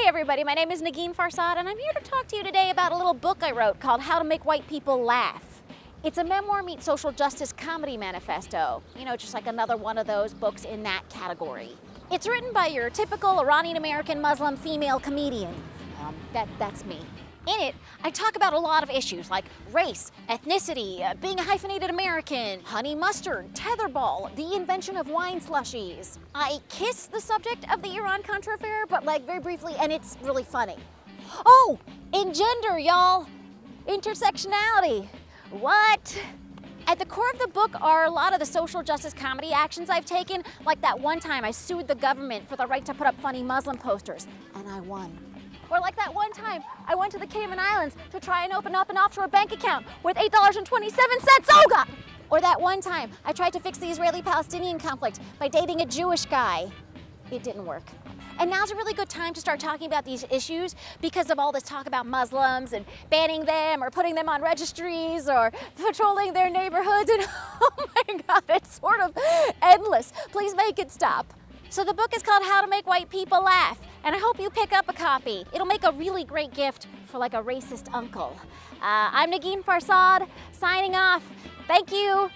Hey everybody, my name is Negin Farsad and I'm here to talk to you today about a little book I wrote called How to Make White People Laugh. It's a memoir meets social justice comedy manifesto. You know, just like another one of those books in that category. It's written by your typical Iranian-American Muslim female comedian. That's me. In it, I talk about a lot of issues like race, ethnicity, being a hyphenated American, honey mustard, tetherball, the invention of wine slushies. I kiss the subject of the Iran-Contra affair, but like very briefly, and it's really funny. Oh, and gender, y'all. Intersectionality. What? At the core of the book are a lot of the social justice comedy actions I've taken, like that one time I sued the government for the right to put up funny Muslim posters, and I won. Or like that one time I went to the Cayman Islands to try and open up an offshore bank account with $8.27, oh God! Or that one time I tried to fix the Israeli-Palestinian conflict by dating a Jewish guy. It didn't work. And now's a really good time to start talking about these issues because of all this talk about Muslims and banning them or putting them on registries or patrolling their neighborhoods and oh my God, it's sort of endless. Please make it stop. So the book is called How to Make White People Laugh, and I hope you pick up a copy. It'll make a really great gift for like a racist uncle. I'm Negin Farsad, signing off. Thank you.